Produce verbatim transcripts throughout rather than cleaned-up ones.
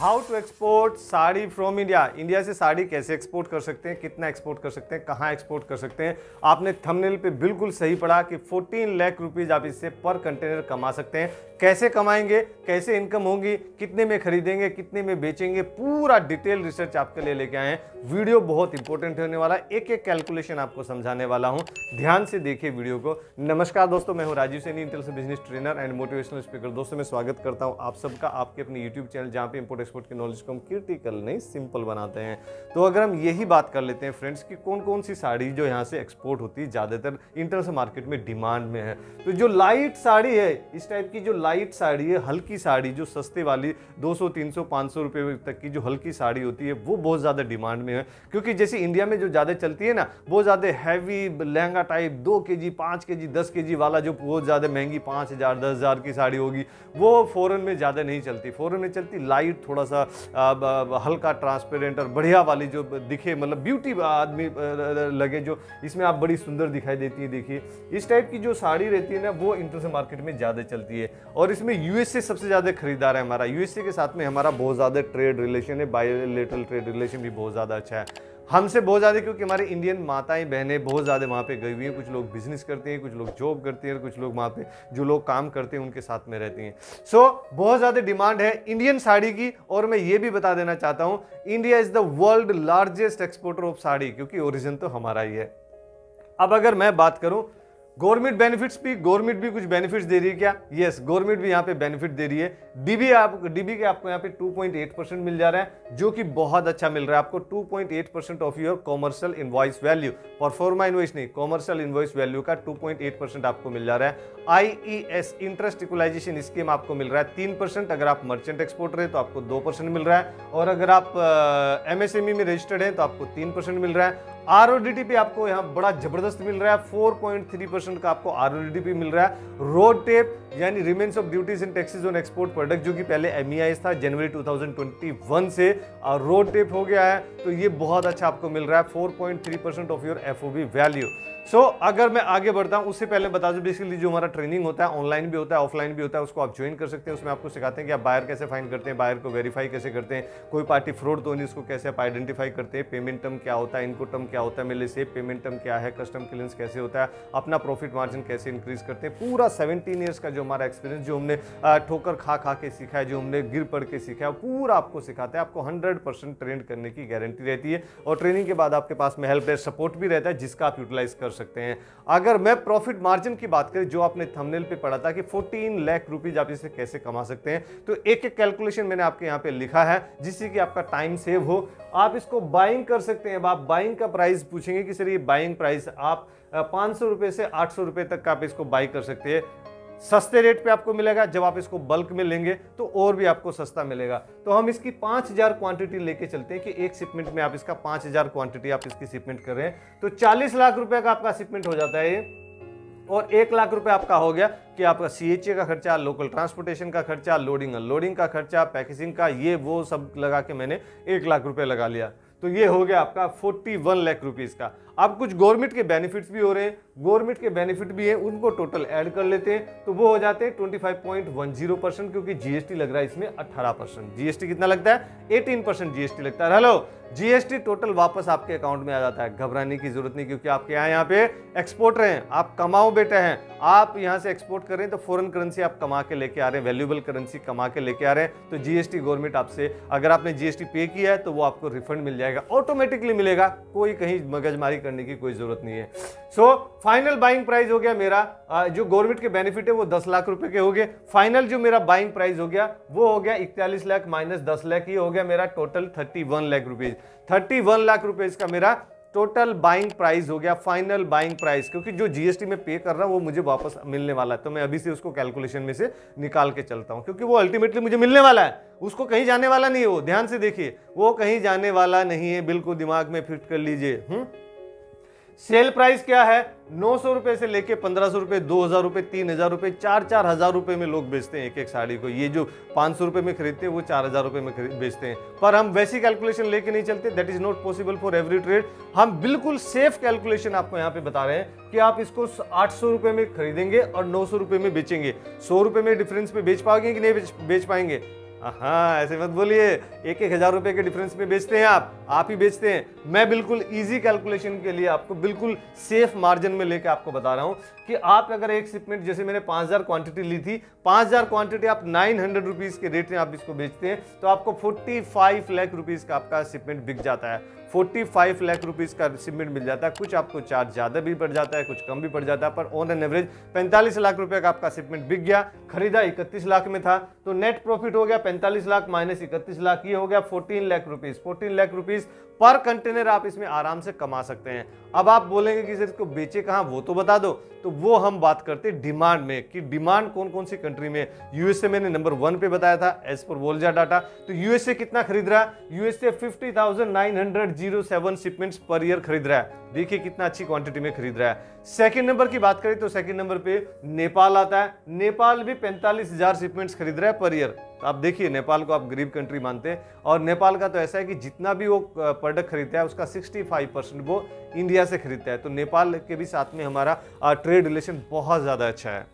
How to export sari from India, India से साड़ी कैसे export कर सकते हैं, कितना एक्सपोर्ट कर सकते हैं, कहाँ एक्सपोर्ट कर सकते हैं। आपने थंबनेल पे बिल्कुल सही पढ़ा कि चौदह लाख रुपीज़ आप इससे पर कंटेनर कमा सकते हैं। कैसे कमाएंगे, कैसे इनकम होगी, कितने में खरीदेंगे, कितने में बेचेंगे, पूरा डिटेल रिसर्च आपके लिए लेके आए हैं। वीडियो बहुत इंपॉर्टेंट होने वाला, एक एक कैलकुलेशन आपको समझाने वाला हूँ, ध्यान से देखिए वीडियो को। नमस्कार दोस्तों, मैं हूँ राजीव सैनी, इंटेल से business trainer and motivational speaker. दोस्तों मैं स्वागत करता हूँ आप सबका आपके अपने यूट्यूब चैनल, जहाँ पे इंपोर्ट एक्सपोर्ट के नॉलेज को हम क्रिटिकल नहीं सिंपल बनाते हैं। तो अगर हम यही बात कर लेते हैं फ्रेंड्स कि कौन कौन सी साड़ी जो यहाँ से एक्सपोर्ट होती है, ज़्यादातर इंटरनेशनल मार्केट में डिमांड में है, तो जो लाइट साड़ी है, इस टाइप की जो लाइट साड़ी है, हल्की साड़ी जो सस्ते वाली दो सौ, तीन सौ, पाँच सौ रुपए तक की जो हल्की साड़ी होती है, वो बहुत ज़्यादा डिमांड में है। क्योंकि जैसे इंडिया में जो ज़्यादा चलती है ना, बहुत ज़्यादा हैवी लहंगा टाइप दो के जी पाँच के जी दस के जी वाला जो बहुत ज़्यादा महंगी पाँच हज़ार दस हज़ार की साड़ी होगी, वो फ़ॉरन में ज़्यादा नहीं चलती। फ़ॉरन में चलती लाइट, थोड़ा सा आ, हल्का ट्रांसपेरेंट और बढ़िया वाली जो दिखे, मतलब ब्यूटी आदमी लगे, जो इसमें आप बड़ी सुंदर दिखाई देती है। देखिए इस टाइप की जो साड़ी रहती है ना, वो इंटरनेशनल मार्केट में ज़्यादा चलती है और इसमें यूएसए सबसे ज़्यादा खरीदार है हमारा। यूएसए के साथ में हमारा बहुत ज़्यादा ट्रेड रिलेशन है, बायलैटरल ट्रेड रिलेशन भी बहुत ज़्यादा अच्छा है हमसे, बहुत ज़्यादा, क्योंकि हमारे इंडियन माताएं बहनें बहुत ज़्यादा वहाँ पे गई हुई हैं। कुछ लोग बिजनेस करते हैं, कुछ लोग जॉब करते हैं, कुछ लोग वहाँ पे जो लोग काम करते हैं उनके साथ में रहती हैं। सो so, बहुत ज़्यादा डिमांड है इंडियन साड़ी की। और मैं ये भी बता देना चाहता हूँ, India is the world largest exporter of sari, क्योंकि ओरिजिन तो हमारा ही है। अब अगर मैं बात करूँ गवर्नमेंट बेनिफिट्स भी, गवर्नमेंट भी कुछ बेनिफिट्स दे रही है क्या? यस, गवर्नमेंट भी यहाँ पे बेनिफिट दे रही है। डीबी आप डीबीके आपको यहाँ पे टू पॉइंट एट परसेंट मिल जा रहा है, जो कि बहुत अच्छा मिल रहा है आपको। Two point eight percent of your commercial invoice value, proforma invoice नहीं, कॉमर्शियल इनवॉइस वैल्यू का टू पॉइंट एट परसेंट आपको मिल जा रहा है। आईईएस इंटरेस्ट इक्वलाइजेशन स्कीम आपको मिल रहा है तीन परसेंट, अगर आप मर्चेंट एक्सपोर्टर हैं तो आपको दो परसेंट मिल रहा है, और अगर आप एमएसएमई में रजिस्टर्ड हैं तो आपको तीन परसेंट मिल रहा है। आरओडीटीपी आपको यहाँ बड़ा जबरदस्त मिल रहा है, फोर पॉइंट थ्री परसेंट का आपको आरओडीटीपी मिल रहा है। रोडटेप यानी remission of duties and taxes on export product, जो कि पहले एमईआईएस था, January two thousand twenty one से और रोडटेप हो गया है, तो ये बहुत अच्छा आपको मिल रहा है, four point three percent of your FOB value. So so, अगर मैं आगे बढ़ता हूँ, उससे पहले बता दूँ, बेसिकली जो हमारा ट्रेनिंग होता है, ऑनलाइन भी होता है, ऑफलाइन भी होता है, उसको आप ज्वाइन कर सकते हैं। उसमें आपको सिखाते हैं कि आप बायर कैसे फाइंड करते हैं, बायर को वेरीफाई कैसे करते हैं, कोई पार्टी फ्रॉड तो नहीं, उसको कैसे आप आइडेंटिफाई करते हैं, पेमेंट टर्म क्या होता है, इनको टर्म क्या होता है, मिले से पेमेंट टर्म क्या है, कस्टम क्लियरेंस कैसे होता है, अपना प्रॉफिट मार्जिन कैसे इंक्रीज करते हैं। पूरा सेवेंटीन ईयर्स का जो हमारा एक्सपीरियंस, जो हमने ठोकर खा खा के सीखा है, जो हमने गिर पड़ के सीखा है, पूरा आपको सिखाते हैं। आपको हंड्रेड परसेंट ट्रेन करने की गारंटी रहती है, और ट्रेनिंग के बाद आपके पास में हेल्प डेस्क सपोर्ट भी रहता है, जिसका आप यूटिलाइज कर सकते हैं। अगर मैं प्रॉफिट मार्जिन की बात करें, जो आपने थंबनेल पे पढ़ा था कि चौदह लाख रुपीज आप इसे कैसे कमा सकते हैं, तो एक एक कैलकुलेशन मैंने आपके यहाँ पे लिखा है, जिससे कि आपका टाइम सेव हो। आप इसको बाइंग कर सकते हैं। अब आप बाइंग का प्राइस पूछेंगे कि सर ये बाइंग प्राइस, आप पाँच सौ रुपये से आठ सौ रुपये तक का आप इसको बाई कर सकते हैं, सस्ते रेट पे आपको मिलेगा। जब आप इसको बल्क में लेंगे तो और भी आपको सस्ता मिलेगा। तो हम इसकी पाँच हज़ार क्वांटिटी लेके चलते हैं कि एक शिपमेंट में आप इसका पाँच हज़ार क्वांटिटी आप इसकी शिपमेंट कर रहे हैं, तो चालीस लाख रुपए का आपका शिपमेंट हो जाता है ये, और एक लाख रुपए आपका हो गया कि आपका सीएचए का खर्चा, लोकल ट्रांसपोर्टेशन का खर्चा, लोडिंग अनलोडिंग का खर्चा, पैकेजिंग का, ये वो सब लगा के मैंने एक लाख रुपये लगा लिया। तो ये हो गया आपका इकतालीस लाख रुपीस का। अब कुछ गवर्नमेंट के बेनिफिट्स भी हो रहे हैं, गवर्नमेंट के बेनिफिट भी हैं, उनको टोटल ऐड कर लेते हैं तो वो हो जाते हैं पच्चीस पॉइंट वन जीरो परसेंट, क्योंकि जीएसटी लग रहा है इसमें अठारह परसेंट। जीएसटी कितना लगता है? अठारह परसेंट जीएसटी लगता है। हेलो, जीएसटी टोटल वापस आपके अकाउंट में आ जाता है, घबराने की जरूरत नहीं, क्योंकि आपके यहाँ यहाँ पे एक्सपोर्टर हैं, आप कमाओ बेटे हैं। आप यहाँ से एक्सपोर्ट कर रहे हैं तो फॉरेन करेंसी आप कमा के लेके आ रहे हैं, वैल्यूएबल करेंसी कमा के लेके आ रहे हैं, तो जीएसटी गवर्नमेंट आपसे, अगर आपने जीएसटी पे किया है तो वो आपको रिफंड मिल जाएगा, ऑटोमेटिकली मिलेगा, कोई कहीं मगजमारी करने की कोई जरूरत नहीं है। सो फाइनल बाइंग प्राइस हो गया मेरा, जो गवर्नमेंट के बेनिफिट है वो दस लाख रुपए के हो गए। फाइनल जो मेरा बाइंग प्राइस हो गया वो हो गया इकतालीस लाख माइनस दस लाख, ये हो गया मेरा टोटल इकतीस लाख रुपीज। इकतीस लाख रुपए इसका मेरा टोटल बाइंग प्राइस हो गया, फाइनल बाइंग प्राइस, क्योंकि जो जीएसटी में पे कर रहा हूँ वो मुझे वापस मिलने वाला है, तो मैं अभी से उसको कैलकुलेशन में से निकाल के चलता हूँ, क्योंकि वो अल्टीमेटली मुझे मिलने वाला है, उसको कहीं जाने वाला नहीं है। वो ध्यान से देखिए, वो कहीं जाने वाला नहीं है, बिल्कुल दिमाग में फिट कर लीजिए। हम्म सेल प्राइस क्या है? नौ सौ रुपये से लेके पंद्रह सौ रुपये, दो हज़ार रुपये, तीन हज़ार रुपये, चार चार हज़ार रुपये में लोग बेचते हैं एक एक साड़ी को। ये जो पाँच सौ रुपये में खरीदते हैं वो चार हज़ार रुपये में बेचते हैं, पर हम वैसी कैलकुलेशन लेके नहीं चलते, that is not possible for every trade. हम बिल्कुल सेफ कैलकुलेशन आपको यहाँ पे बता रहे हैं कि आप इसको आठ सौ रुपये में खरीदेंगे और नौ सौ रुपये में बेचेंगे। सौ रुपये में डिफरेंस पे बेच पाओगे कि नहीं बेच पाएंगे? हाँ, ऐसे मत बोलिए। एक एक हजार रुपए के डिफरेंस में बेचते हैं आप आप ही बेचते हैं। मैं बिल्कुल इजी कैलकुलेशन के लिए आपको बिल्कुल सेफ मार्जिन में लेके आपको बता रहा हूँ कि आप अगर एक शिपमेंट, जैसे मैंने पाँच हज़ार क्वान्टिटी ली थी, पाँच हज़ार क्वान्टिटी आप नाइन हंड्रेड रुपीज़ के रेट में आप इसको बेचते हैं तो आपको फोर्टी फाइव लाख रुपीज़ का आपका शिपमेंट बिक जाता है। फोर्टी फाइव लाख रुपीज़ का शिपमेंट मिल जाता है। कुछ आपको चार्ज ज़्यादा भी पड़ जाता है, कुछ कम भी पड़ जाता है, पर ऑन एन एवरेज पैंतालीस लाख रुपये का आपका शिपमेंट बिक गया। खरीदा इकतीस लाख में था तो नेट प्रॉफिट हो गया पैंतालीस लाख माइनस इकतीस लाख, ये हो गया fourteen lakh rupees. Fourteen lakh rupees पर कंटेनर आप इसमें आराम से कमा सकते हैं। अब आप बोलेंगे कि इसको बेचे कहाँ, वो तो बता दो। तो वो हम बात करते हैं डिमांड में कि डिमांड कौन कौन सी कंट्री में। यूएसए मैंने नंबर वन पे बताया था एज पर वोल्जा डाटा। तो यूएसए कितना खरीद रहा है? USA fifty thousand nine hundred zero seven shipments per year खरीद रहा है। देखिए कितना अच्छी क्वांटिटी में खरीद रहा है। सेकंड नंबर की बात करें तो सेकंड नंबर पे नेपाल आता है। नेपाल भी पैंतालीस हजार शिपमेंट्स खरीद रहा है पर ईयर। तो आप देखिए नेपाल को आप गरीब कंट्री मानते हैं, और नेपाल का तो ऐसा है कि जितना भी वो प्रोडक्ट खरीदता है उसका सिक्सटी फाइव परसेंट वो इंडिया से खरीदता है। तो नेपाल के भी साथ में हमारा ट्रेड रिलेशन बहुत ज़्यादा अच्छा है।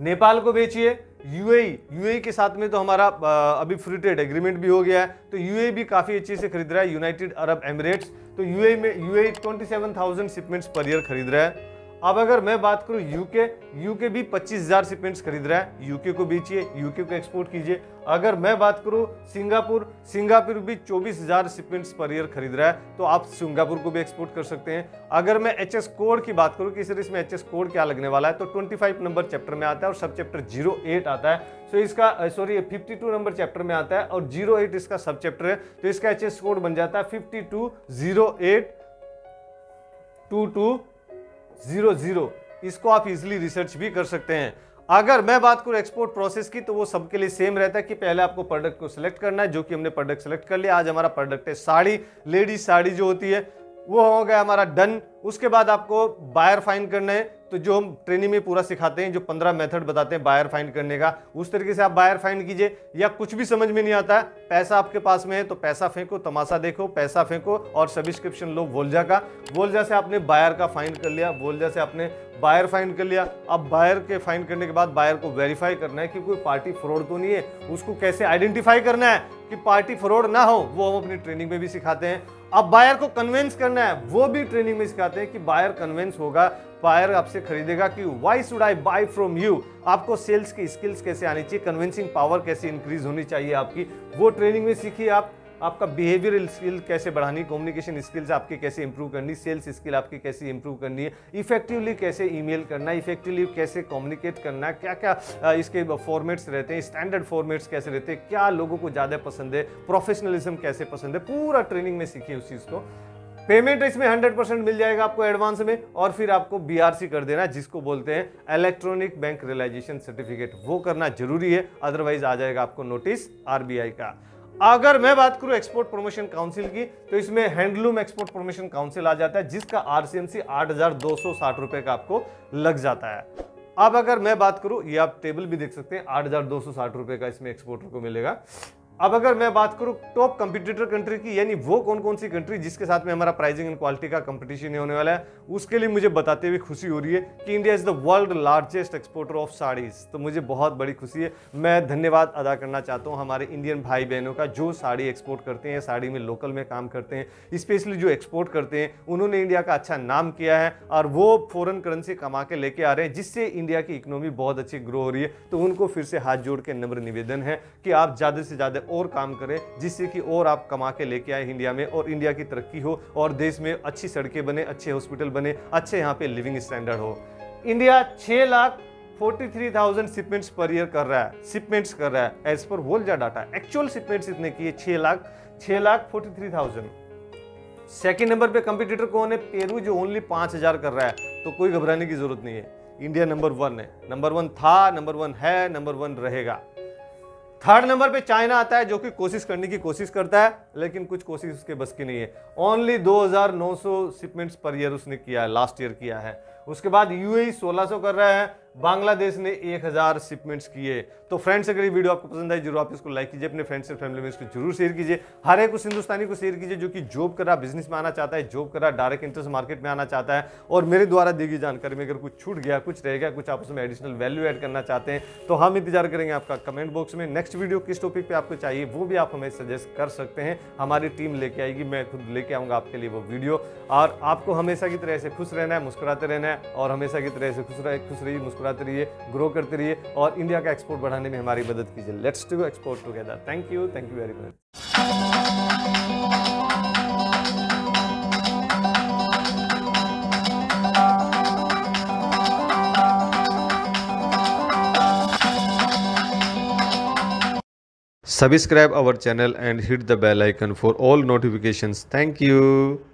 नेपाल को बेचिए। यूएई यूएई के साथ में तो हमारा अभी फ्री ट्रेड एग्रीमेंट भी हो गया है, तो यूएई भी काफ़ी अच्छे से खरीद रहा है, यूनाइटेड अरब एमिरेट्स। तो यूएई में यूएई सत्ताईस हज़ार शिपमेंट्स पर ईयर खरीद रहा है। अब अगर मैं बात करूं यूके, यूके भी पच्चीस हज़ार शिपमेंट्स खरीद रहा है। यूके को बेचिए, यूके को एक्सपोर्ट कीजिए। अगर मैं बात करूं सिंगापुर, सिंगापुर भी चौबीस हज़ार शिपमेंट्स पर ईयर खरीद रहा है, तो आप सिंगापुर को भी एक्सपोर्ट कर सकते हैं। अगर मैं एच एस कोड की बात करूं कि सर इसमें एच एस कोड क्या लगने वाला है, तो पच्चीस नंबर चैप्टर में आता है और सब चैप्टर ज़ीरो एट आता है। तो इसका सॉरी बावन नंबर चैप्टर में आता है और ज़ीरो एट इसका सब चैप्टर है। तो इसका एच एस कोड बन जाता है fifty two zero eight two two zero zero. इसको आप इजीली रिसर्च भी कर सकते हैं। अगर मैं बात करूं एक्सपोर्ट प्रोसेस की तो वो सबके लिए सेम रहता है कि पहले आपको प्रोडक्ट को सिलेक्ट करना है, जो कि हमने प्रोडक्ट सेलेक्ट कर लिया। आज हमारा प्रोडक्ट है साड़ी, लेडीज साड़ी जो होती है वो हो गया हमारा डन। उसके बाद आपको बायर फाइंड करना है, तो जो हम ट्रेनिंग में पूरा सिखाते हैं, जो पंद्रह मेथड बताते हैं बायर फाइंड करने का, उस तरीके से आप बायर फाइंड कीजिए। या कुछ भी समझ में नहीं आता है, पैसा आपके पास में है तो पैसा फेंको, तमाशा देखो, पैसा फेंको। और सब्सक्रिप्शन लो वोल्जा का, वोल्जा से आपने बायर का फाइंड कर लिया, वोल्जा से आपने बायर फाइंड कर लिया। अब बायर के फाइंड करने के बाद बायर को वेरीफाई करना है कि कोई पार्टी फ्रॉड तो नहीं है। उसको कैसे आइडेंटिफाई करना है कि पार्टी फ्रॉड ना हो, वो हम अपनी ट्रेनिंग में भी सिखाते हैं। अब बायर को कन्वेंस करना है, वो भी ट्रेनिंग में सिखाते हैं कि बायर कन्वेंस होगा, बायर आपसे खरीदेगा कि why should I buy from you. आपको सेल्स की स्किल्स कैसे आनी चाहिए, कन्विंसिंग पावर कैसे इंक्रीज होनी चाहिए आपकी, वो ट्रेनिंग में सीखिए आप। आपका बिहेवियरल स्किल कैसे बढ़ानी, कम्युनिकेशन स्किल्स आपके कैसे इंप्रूव करनी, सेल्स स्किल आपकी कैसे इंप्रूव करनी है, इफेक्टिवली कैसे ईमेल करना, इफेक्टिवली कैसे कम्युनिकेट करना, क्या क्या इसके फॉर्मेट्स रहते हैं, स्टैंडर्ड फॉर्मेट्स कैसे रहते हैं, क्या लोगों को ज़्यादा पसंद है, प्रोफेशनलिज्म कैसे पसंद है, पूरा ट्रेनिंग में सीखिए उस चीज़ को। पेमेंट इसमें हंड्रेड परसेंट मिल जाएगा आपको एडवांस में, और फिर आपको बीआरसी कर देना, जिसको बोलते हैं इलेक्ट्रॉनिक बैंक रियलाइजेशन सर्टिफिकेट, वो करना जरूरी है, अदरवाइज आ जाएगा आपको नोटिस आरबीआई का। अगर मैं बात करूं एक्सपोर्ट प्रमोशन काउंसिल की तो इसमें हैंडलूम एक्सपोर्ट प्रमोशन काउंसिल आ जाता है, जिसका आरसीएमसी आठ हजार दो सौ साठ रुपए का आपको लग जाता है। अब अगर मैं बात करूं, ये आप टेबल भी देख सकते हैं, आठ हजार दो सौ साठ रुपए का इसमें एक्सपोर्टर को मिलेगा। अब अगर मैं बात करूं टॉप कंपटीटर कंट्री की, यानी वो कौन कौन सी कंट्री जिसके साथ में हमारा प्राइसिंग एंड क्वालिटी का कंपटीशन होने वाला है, उसके लिए मुझे बताते हुए खुशी हो रही है कि India is the world largest exporter of saris. तो मुझे बहुत बड़ी खुशी है। मैं धन्यवाद अदा करना चाहता हूं हमारे इंडियन भाई बहनों का, जो साड़ी एक्सपोर्ट करते हैं, साड़ी में लोकल में काम करते हैं, स्पेशली जो एक्सपोर्ट करते हैं, उन्होंने इंडिया का अच्छा नाम किया है और वो फॉरेन करेंसी कमा के लेके आ रहे हैं, जिससे इंडिया की इकोनॉमी बहुत अच्छी ग्रो हो रही है। तो उनको फिर से हाथ जोड़ के नम्र निवेदन है कि आप ज़्यादा से ज़्यादा और काम करें, जिससे कि और आप कमा के लेके आए इंडिया में, और इंडिया की तरक्की हो, और देश में अच्छी सड़कें बने, अच्छे हॉस्पिटल बने, अच्छे यहाँ पे लिविंग स्टैंडर्ड हो। इंडिया छह lakh forty three thousand shipments per year कर रहा है, शिपमेंट्स कर रहा है as per वोल्जा data. Actual shipments इतने किए छह लाख छह lakh forty three thousand. Second number पे कंपिटिटर कौन है? पेरू, जो ओनली पांच हजार कर रहा है। तो कोई घबराने की जरूरत नहीं है, इंडिया नंबर वन है, नंबर वन था, नंबर वन है, नंबर वन रहेगा। थर्ड नंबर पे चाइना आता है, जो कि कोशिश करने की कोशिश करता है, लेकिन कुछ कोशिश उसके बस की नहीं है। ओनली दो हज़ार नौ सौ शिपमेंट्स पर ईयर उसने किया है, लास्ट ईयर किया है। उसके बाद यूएई सोलह सौ कर रहा है, बांग्लादेश ने एक हज़ार शिपमेंट्स किए। तो फ्रेंड्स, अगर ये वीडियो आपको पसंद आई जरूर आप इसको लाइक कीजिए, अपने फ्रेंड्स और फैमिली में इसको जरूर शेयर कीजिए। हर एक उस हिंदुस्तानी को शेयर कीजिए जो कि जॉब कर रहा, बिजनेस में आना चाहता है, जॉब कर रहा, डायरेक्ट इंटरेस्ट मार्केट में आना चाहता है, और मेरे द्वारा दी गई जानकारी में अगर कुछ छूट गया, कुछ रह गया, कुछ आप उसमें एडिशनल वैल्यू ऐड करना चाहते हैं, तो हम इंतजार करेंगे आपका कमेंट बॉक्स में। नेक्स्ट वीडियो किस टॉपिक पर आपको चाहिए वो भी आप हमें सजेस्ट कर सकते हैं, हमारी टीम लेके आएगी, मैं खुद लेके आऊँगा आपके लिए वो वीडियो। और आपको हमेशा की तरह से खुश रहना है, मुस्कुराते रहना है, और हमेशा की तरह से खुश रहे खुश रहिए, मुस्कुराते रहिए, ग्रो करते रहिए, और इंडिया का एक्सपोर्ट बढ़ाने में हमारी मदद कीजिए। Let's do export together. Thank you, thank you very much. Subscribe our channel and hit the bell icon for all notifications. Thank you.